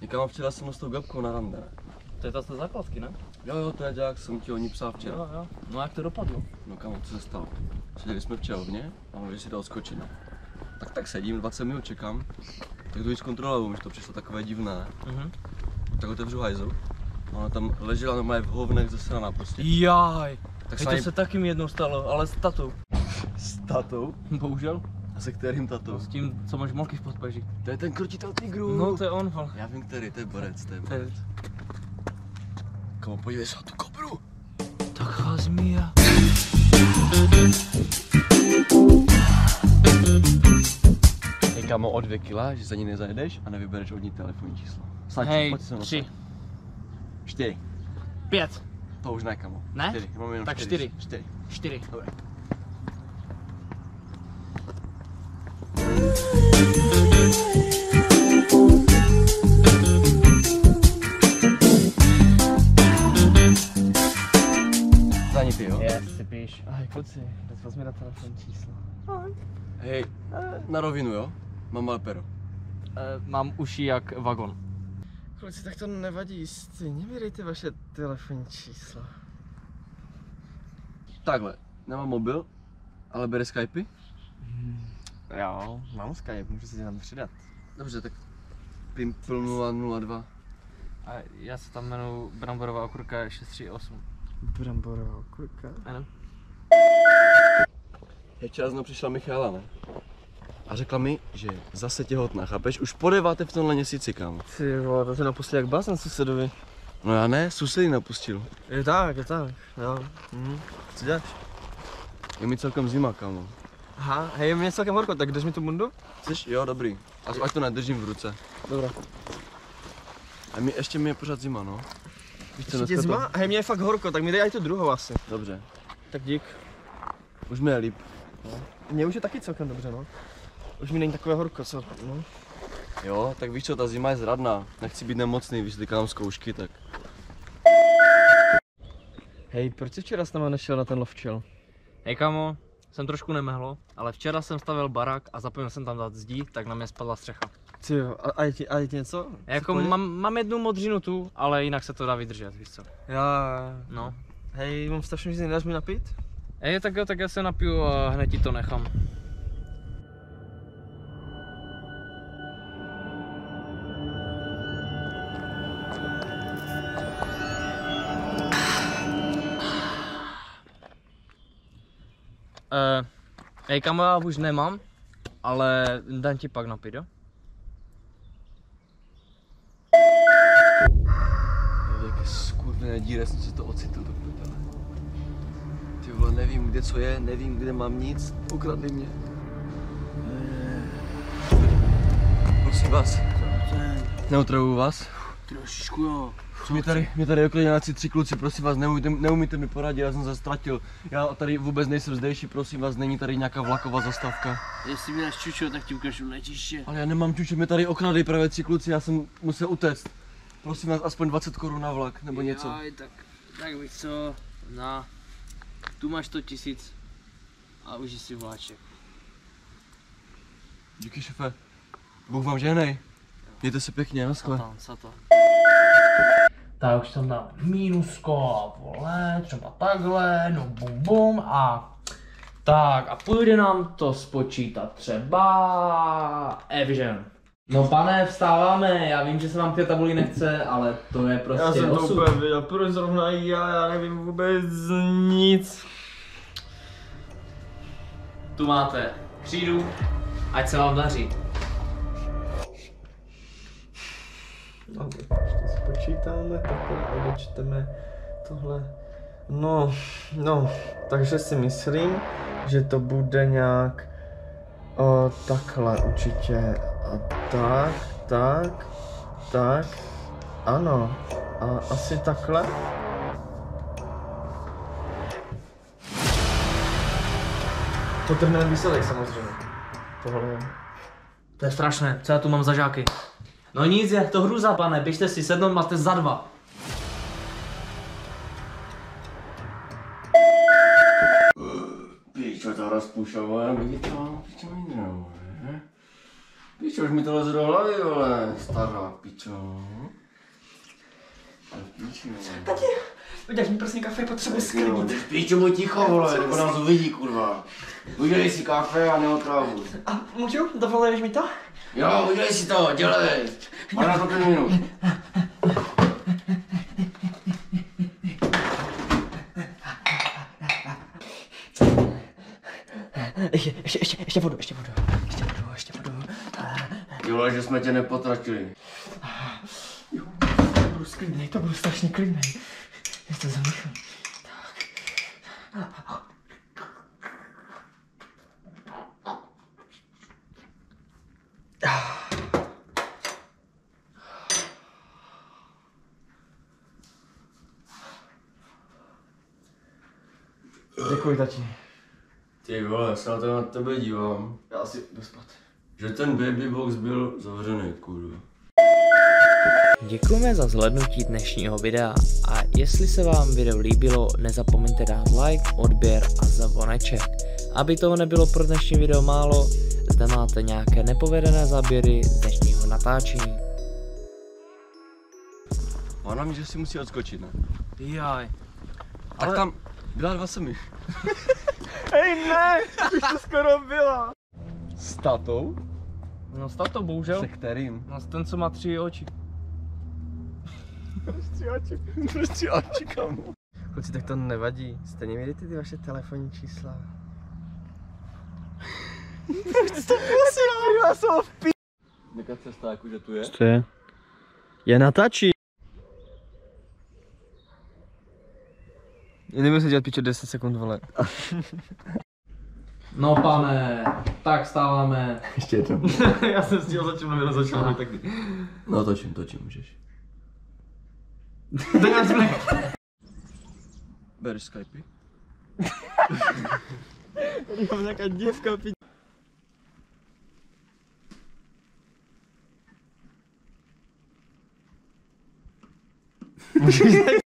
Někam včera jsem s tou Gabkou na rande. To je ta z základky, ne? Jo, to je dělák, jsem ti o ní psal včera. Jo. No a jak to dopadlo? No kamo, co se stalo? Seděli jsme v čelovně a můžeš si dal skočit. Tak sedím, 20 minut čekám. Tak to jít zkontroluju, že to přišlo takové divné. Tak otevřu hajzu. Ona tam ležela normálně v hovnech zasraná prostě. Jaj! Tak to se taky mi jednou stalo, ale s tatou. S tatou? Bohužel. A se kterým tatou? No, s tím, co máš molky v podpaži. To je ten krotitel tigrů. No to je on, fakt. Já vím který, to je borec, to je borec. Kamo, podívej se na tu kobru. Taková zmija. Hej kamo, o 2 kila, že za ní nezajedeš a nevybereš od ní telefonní číslo. Sáči, hej, pojď si na 3, 4, 5. To už ne, kamo. Ne? 4. Mám jenom tak 4. Dobré. Za ní ty, jo? Yes, si píš. Ahoj kluci, teď vás mi na telefonní číslo. Ahoj. Hej, na rovinu, jo? Mám ale pero. Mám uši jak vagon. Kluci, tak to nevadí, stejně mi dejte vaše telefonní číslo. Takhle, nemám mobil, ale bere Skypey? Jo, mám Skype, můžu si tě tam přidat. Dobře, tak Pimple 002. A já se tam jmenuji Bramborová okurka 638. Bramborová okurka? Ano. Já včera znovu přišla Michála, ne? A řekla mi, že zase těhotná, chápeš? Už podeváte v tomhle měsíci, kámo. Ty vole, to se napustí jak bás na susedovi. No já ne, susedy napustil. Je tak, jo. Co děláš? Je mi celkem zima, kámo. Aha, hej, je mi celkem horko, tak drž mi tu bundu? Chceš? Jo, dobrý. Ať to nedržím v ruce. Dobrá. A ještě mi je pořád zima, no. Ještě je zima? Hej, mě je fakt horko, tak mi dej aj tu druhou asi. Dobře. Tak dík. Už mi je líp. No. Mně už je taky celkem dobře, no. Už mi není takové horko, co? No. Jo, tak víš co, ta zima je zradná. Nechci být nemocný, víš, vykám zkoušky, tak. Hej, proč jsi včera s náma nešel na ten lovčel? Hej kamo, jsem trošku nemehlo, ale včera jsem stavil barák a zapomněl jsem tam dát zdí, tak na mě spadla střecha. Tyjo, a je ti něco? Jako mám jednu modřinu tu, ale jinak se to dá vydržet, víš co? Já. No. Hej, mám strašně, že nedáš mi napít? Hej, tak jo, tak já se napiju a hned ti to nechám. Hej kamo, já už nemám, ale dám ti pak napít, jo? Jaké skurvené díry, jsem se to ocitl do prdele. Ty vole, nevím kde co je, nevím kde mám nic, ukradli mě. Prosím vás, neutravuju vás? Trošičku jo. Mě tady okliděláci 3 kluci, prosím vás, neumíte mi poradit, já jsem se ztratil. Já tady vůbec nejsem zdejší, prosím vás, není tady nějaká vlaková zastávka. Jestli mi dáš čučo, tak ti ukážu letiště. Ale já nemám čučo, mě tady okradli právě 3 kluci, já jsem musel utéct. Prosím vás, aspoň 20 korun na vlak, nebo něco. Jaj, tak víš co, na, tu máš 100 000 a už jsi vláček. Díky šefe, Bůh vám žehnej. Mějte se pěkně, naschle. Tak už jsem na mínusko, vole, třeba takhle, no bum bum a tak a půjde nám to spočítat třeba Evžen. No pane, vstáváme, já vím, že se vám k té tabuli nechce, ale to je prostě osud. Já jsem to úplně viděl, proč zrovna já nevím vůbec nic. Tu máte křídu, ať se vám daří. No, to spočítáme, takhle odečteme tohle. No, takže si myslím, že to bude nějak takhle určitě. A tak, ano. A asi takhle. To trhne výsledek samozřejmě. Tohle. To je strašné, co já tu mám za žáky. No nic, jak to hruza, pane, běžte si sednout, máte za 2. Píčo to rozpušoval, vidíte, mám píčo jiného, ne? Píčo, už mi to leze do hlavy, vole, stará píčo. Píčo, tati, uděláš mi prosím kafe, potřebuji skrnit. Píčo, můj ticho, vole, nebo nás uvidí, kurva. Udělej si kafe a neotrávuj. A můžu? Dovoluješ mi to? Jo, udělej si to, dělej. Máš na to 5 minut. Ještě vodu. Dělej, že jsme tě nepotratili. Jo, to byl sklidnej, to byl strašně klidnej. Já to zamýšlím. Tak. Děkuji, tati. Ty vole, se na to na tebe dívám. Já asi jdu spát. Že ten baby box byl zavřený, kurva. Děkujeme za zhlédnutí dnešního videa a jestli se vám video líbilo, nezapomeňte dát like, odběr a zvoneček. Aby toho nebylo pro dnešní video málo, zde máte nějaké nepovedené záběry dnešního natáčení. Ona mi, že si musí odskočit, ne? Jaj. Tak ale... tam byla 2 semi. Hej, ne, už to skoro byla. S tatou? No s tatou, bohužel. Se kterým? No ten, co má 3 oči. Máš 3 oči, kámo. Kluci, tak to nevadí. Stejně mi jdete ty vaše telefonní čísla. Proč jste posílali vás o v p***? Jaká cesta, jakože tu je? Co je? Já natáčím. Já nebudu se dělat pičo 10 sekund, vole. No pane, tak stáváme. Ještě jednou. Já jsem s tím začal, tak ty. No točím, můžeš. Bereš Skype? Já mám nějaká děvka, pičo. Můžeš